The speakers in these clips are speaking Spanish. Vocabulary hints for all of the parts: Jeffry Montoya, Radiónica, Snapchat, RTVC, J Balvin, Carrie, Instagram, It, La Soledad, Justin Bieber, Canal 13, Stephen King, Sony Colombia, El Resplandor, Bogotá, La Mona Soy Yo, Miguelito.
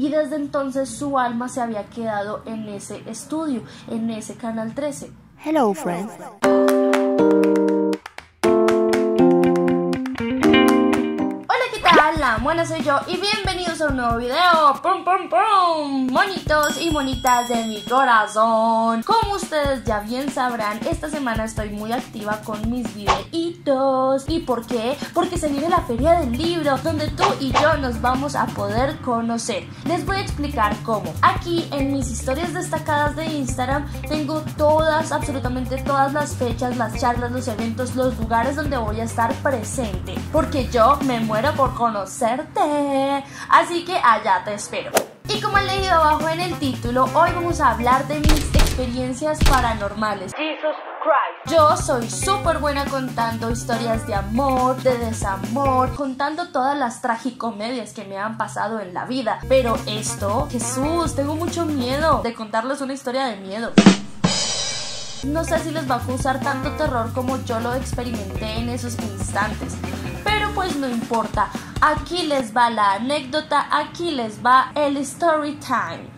y desde entonces su alma se había quedado en ese estudio, en ese Canal 13. Hello, friends. Hola, ¿qué tal? La Mona soy yo y bienvenidos a un nuevo video. ¡Pum, pum, pum! Monitos y monitas de mi corazón. Como ustedes ya bien sabrán, esta semana estoy muy activa con mis videitos. ¿Y por qué? Porque se viene la Feria del Libro, donde tú y yo nos vamos a poder conocer. Les voy a explicar cómo. Aquí en mis historias destacadas de Instagram tengo todas, absolutamente todas las fechas, las charlas, los eventos, los lugares donde voy a estar presente. Porque yo me muero por conocerte, así que allá te espero. Y como han leído abajo en el título, hoy vamos a hablar de mis experiencias paranormales. Jesus Christ. Yo soy súper buena contando historias de amor, de desamor, contando todas las tragicomedias que me han pasado en la vida. Pero esto, Jesús, tengo mucho miedo de contarles una historia de miedo. No sé si les va a causar tanto terror como yo lo experimenté en esos instantes, pero pues no importa. Aquí les va la anécdota, aquí les va el story time.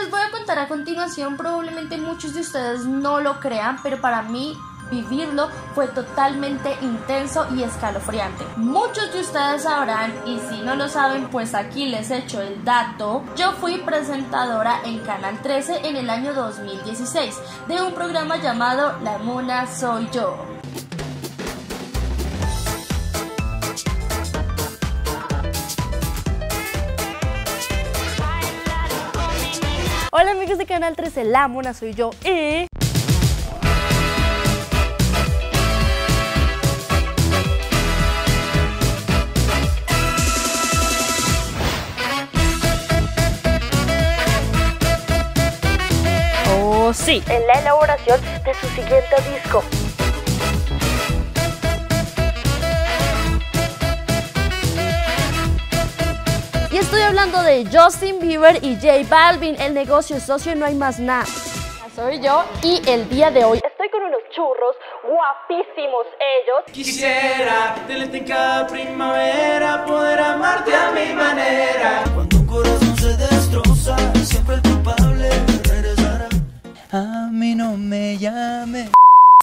Les voy a contar a continuación, probablemente muchos de ustedes no lo crean, pero para mí vivirlo fue totalmente intenso y escalofriante. Muchos de ustedes sabrán, y si no lo saben, pues aquí les echo el dato. Yo fui presentadora en Canal 13 en el año 2016 de un programa llamado La Mona Soy Yo. Hola amigos de Canal 13, La Mona Soy Yo y... Oh sí, en la elaboración de su siguiente disco. Estoy hablando de Justin Bieber y J Balvin, el negocio socio, no hay más nada. Soy yo y el día de hoy estoy con unos churros guapísimos ellos. Quisiera tenerte en cada primavera, poder amarte a mi manera. Cuando un corazón se destroza, siempre el culpable regresará. A mí no me llame.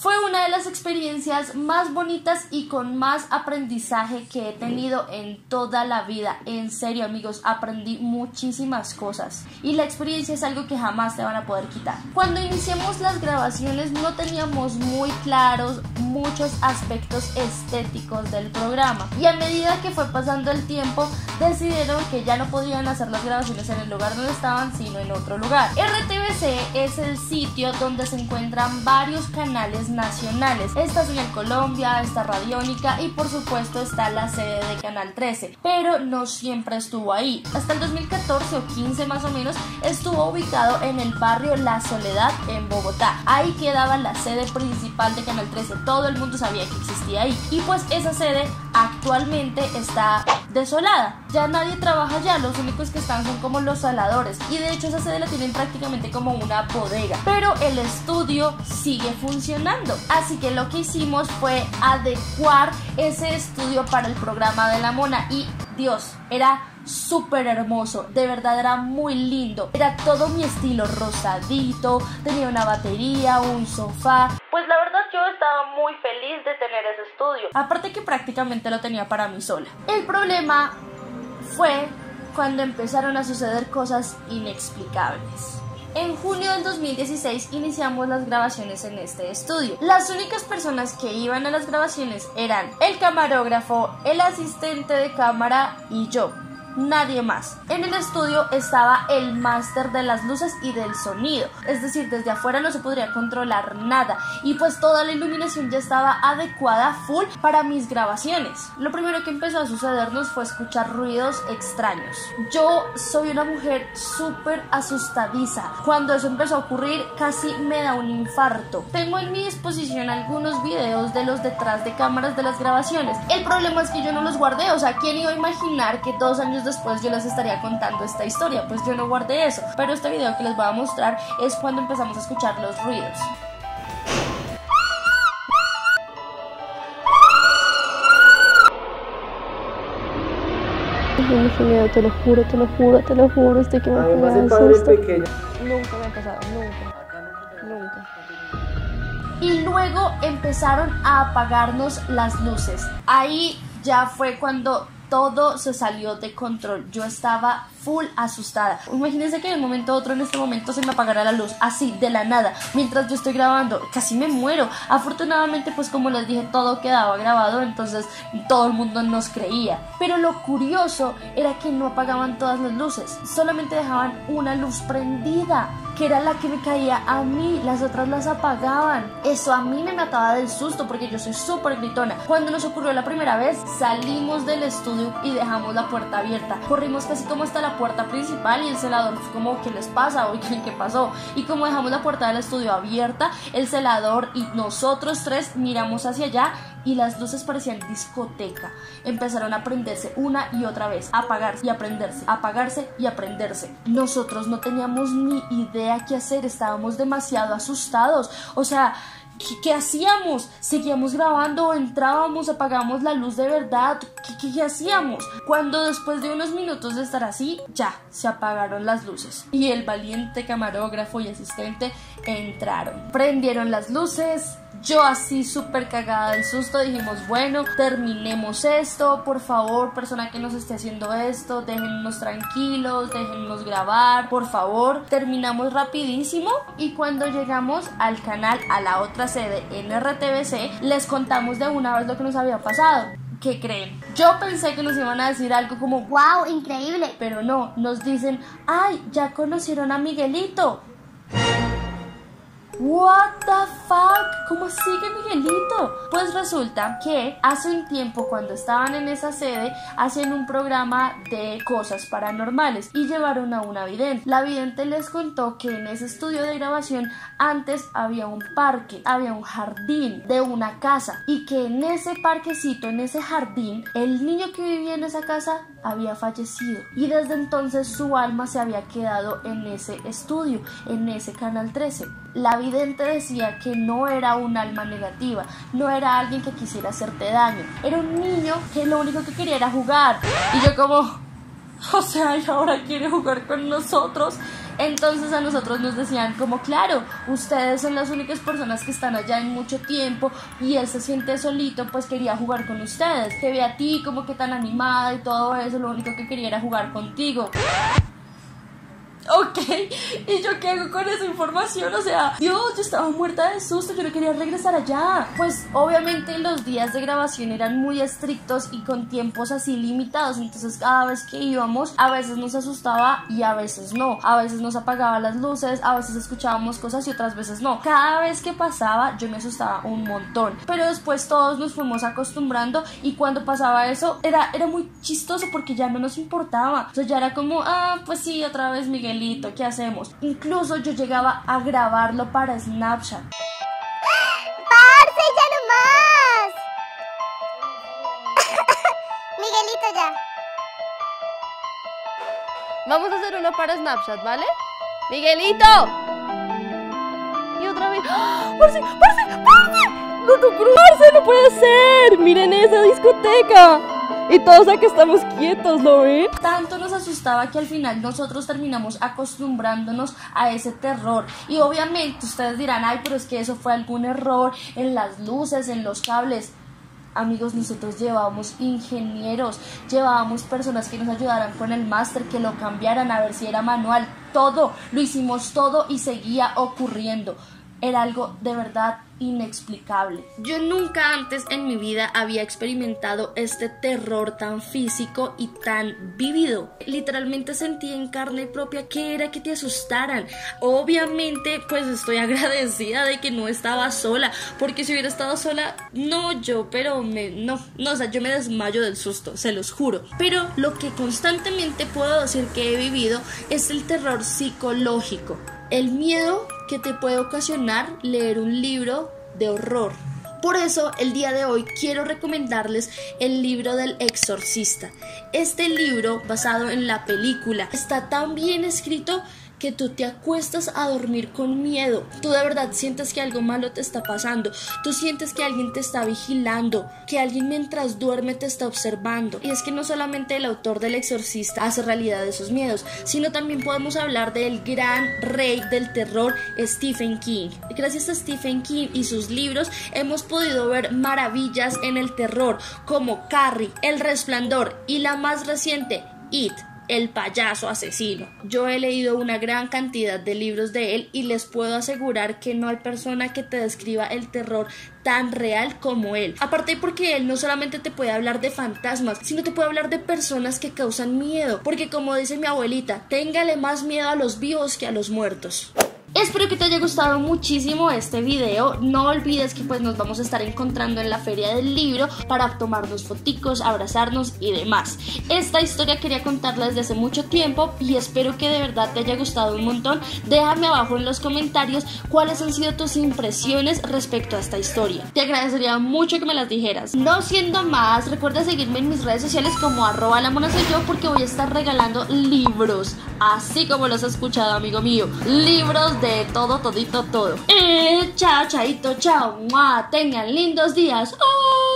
Fue una de las experiencias más bonitas y con más aprendizaje que he tenido en toda la vida. En serio, amigos, aprendí muchísimas cosas. Y la experiencia es algo que jamás te van a poder quitar. Cuando iniciamos las grabaciones no teníamos muy claros muchos aspectos estéticos del programa. Y a medida que fue pasando el tiempo, decidieron que ya no podían hacer las grabaciones en el lugar donde estaban, sino en otro lugar. RTVC es el sitio donde se encuentran varios canales nacionales. Está Sony Colombia, está Radiónica y por supuesto está la sede de Canal 13, pero no siempre estuvo ahí. Hasta el 2014 o 15 más o menos estuvo ubicado en el barrio La Soledad en Bogotá. Ahí quedaba la sede principal de Canal 13, todo el mundo sabía que existía ahí y pues esa sede actualmente está desolada. Ya nadie trabaja allá, los únicos que están son como los saladores y de hecho esa sede la tienen prácticamente como una bodega, pero el estudio sigue funcionando. Así que lo que hicimos fue adecuar ese estudio para el programa de La Mona y Dios, era súper hermoso, de verdad era muy lindo, era todo mi estilo rosadito, tenía una batería, un sofá, pues la verdad yo estaba muy feliz de tener ese estudio, aparte que prácticamente lo tenía para mí sola. El problema fue cuando empezaron a suceder cosas inexplicables. En junio del 2016 iniciamos las grabaciones en este estudio. Las únicas personas que iban a las grabaciones eran el camarógrafo, el asistente de cámara y yo. Nadie más. En el estudio estaba el máster de las luces y del sonido, es decir, desde afuera no se podría controlar nada y pues toda la iluminación ya estaba adecuada full para mis grabaciones. Lo primero que empezó a sucedernos fue escuchar ruidos extraños. Yo soy una mujer súper asustadiza. Cuando eso empezó a ocurrir casi me da un infarto. Tengo en mi disposición algunos videos de los detrás de cámaras de las grabaciones. El problema es que yo no los guardé, o sea, ¿quién iba a imaginar que 2 años después yo les estaría contando esta historia? Pues yo no guardé eso, pero este video que les voy a mostrar es cuando empezamos a escuchar los ruidos. tengo mucho miedo, te lo juro, te lo juro, te lo juro, estoy que me pega el susto. Nunca me ha pasado, nunca. Y luego empezaron a apagarnos las luces. Ahí ya fue cuando todo se salió de control. Yo estaba full asustada. Imagínense que de un momento a otro en este momento se me apagará la luz, así, de la nada, mientras yo estoy grabando. Casi me muero. Afortunadamente, pues como les dije, todo quedaba grabado, entonces todo el mundo nos creía. Pero lo curioso era que no apagaban todas las luces, solamente dejaban una luz prendida, que era la que me caía a mí, las otras las apagaban. Eso a mí me mataba del susto porque yo soy súper gritona. Cuando nos ocurrió la primera vez, salimos del estudio y dejamos la puerta abierta. Corrimos casi como hasta la puerta principal y el celador fue como, ¿qué les pasa? Oigan, ¿qué pasó? Y como dejamos la puerta del estudio abierta, el celador y nosotros tres miramos hacia allá y las luces parecían discoteca. Empezaron a prenderse una y otra vez, a apagarse y a prenderse, a apagarse y a prenderse. Nosotros no teníamos ni idea qué hacer, estábamos demasiado asustados. O sea, ¿qué hacíamos? ¿Seguíamos grabando? ¿Entrábamos? ¿Apagamos la luz de verdad? ¿Qué hacíamos? Cuando después de unos minutos de estar así, ya se apagaron las luces y el valiente camarógrafo y asistente entraron, prendieron las luces. Yo así súper cagada del susto, dijimos, bueno, terminemos esto, por favor, persona que nos esté haciendo esto, déjennos tranquilos, déjennos grabar, por favor. Terminamos rapidísimo y cuando llegamos al canal, a la otra sede en RTVC, les contamos de una vez lo que nos había pasado. ¿Qué creen? Yo pensé que nos iban a decir algo como, wow, increíble, pero no, nos dicen, ay, ya conocieron a Miguelito. What the fuck? ¿Cómo sigue Miguelito? Pues resulta que hace un tiempo, cuando estaban en esa sede, hacían un programa de cosas paranormales y llevaron a una vidente. La vidente les contó que en ese estudio de grabación antes había un parque, había un jardín de una casa, y que en ese parquecito, en ese jardín, el niño que vivía en esa casa había fallecido, y desde entonces su alma se había quedado en ese estudio, en ese Canal 13. La vidente decía que no era un alma negativa, no era alguien que quisiera hacerte daño, era un niño que lo único que quería era jugar. Y yo como, o sea, ¿y ahora quiere jugar con nosotros? Entonces a nosotros nos decían como, claro, ustedes son las únicas personas que están allá en mucho tiempo y él se siente solito, pues quería jugar con ustedes. Te ve a ti como que tan animada y todo eso, lo único que quería era jugar contigo. Ok, ¿y yo qué hago con esa información? O sea, Dios, yo estaba muerta de susto, yo no quería regresar allá. Pues obviamente los días de grabación eran muy estrictos y con tiempos así limitados, entonces cada vez que íbamos, a veces nos asustaba y a veces no. A veces nos apagaba las luces, a veces escuchábamos cosas y otras veces no. Cada vez que pasaba yo me asustaba un montón, pero después todos nos fuimos acostumbrando y cuando pasaba eso era muy chistoso porque ya no nos importaba. O sea, ya era como, ah, pues sí, otra vez Miguel, ¿qué hacemos? Incluso yo llegaba a grabarlo para Snapchat. ¡Parce, ya no más! Miguelito, ya. Vamos a hacer uno para Snapchat, ¿vale? ¡Miguelito! Y otra vez. ¡Oh, parce, parce, parce! ¡No, parce, no puede ser! ¡Miren esa discoteca! Y todos aquí estamos quietos, ¿lo ven? Tanto nos asustaba que al final nosotros terminamos acostumbrándonos a ese terror. Y obviamente ustedes dirán, ay, pero es que eso fue algún error en las luces, en los cables. Amigos, nosotros llevábamos ingenieros, llevábamos personas que nos ayudaran con el máster, que lo cambiaran a ver si era manual. Todo, lo hicimos todo y seguía ocurriendo. Era algo de verdad inexplicable. Yo nunca antes en mi vida había experimentado este terror tan físico y tan vívido. Literalmente sentí en carne propia que era que te asustaran. Obviamente, pues estoy agradecida de que no estaba sola, porque si hubiera estado sola, o sea, yo me desmayo del susto, se los juro. Pero lo que constantemente puedo decir que he vivido es el terror psicológico, el miedo que te puede ocasionar leer un libro de horror. Por eso el día de hoy quiero recomendarles el libro del Exorcista. Este libro, basado en la película, está tan bien escrito que tú te acuestas a dormir con miedo. Tú de verdad sientes que algo malo te está pasando. Tú sientes que alguien te está vigilando, que alguien mientras duerme te está observando. Y es que no solamente el autor del Exorcista hace realidad esos miedos, sino también podemos hablar del gran rey del terror, Stephen King. Gracias a Stephen King y sus libros hemos podido ver maravillas en el terror, como Carrie, El Resplandor y la más reciente, It, el payaso asesino. Yo he leído una gran cantidad de libros de él y les puedo asegurar que no hay persona que te describa el terror tan real como él. Aparte porque él no solamente te puede hablar de fantasmas, sino te puede hablar de personas que causan miedo, porque como dice mi abuelita, téngale más miedo a los vivos que a los muertos. Espero que te haya gustado muchísimo este video. No olvides que pues nos vamos a estar encontrando en la feria del libro para tomarnos foticos, abrazarnos y demás. Esta historia quería contarla desde hace mucho tiempo y espero que de verdad te haya gustado un montón. Déjame abajo en los comentarios cuáles han sido tus impresiones respecto a esta historia. Te agradecería mucho que me las dijeras. No siendo más, recuerda seguirme en mis redes sociales como @lamonasoyyo porque voy a estar regalando libros, así como los has escuchado, amigo mío. Libros de todo, todito, todo. Chao, chaito, chao. ¡Mua! Tengan lindos días. ¡Oh!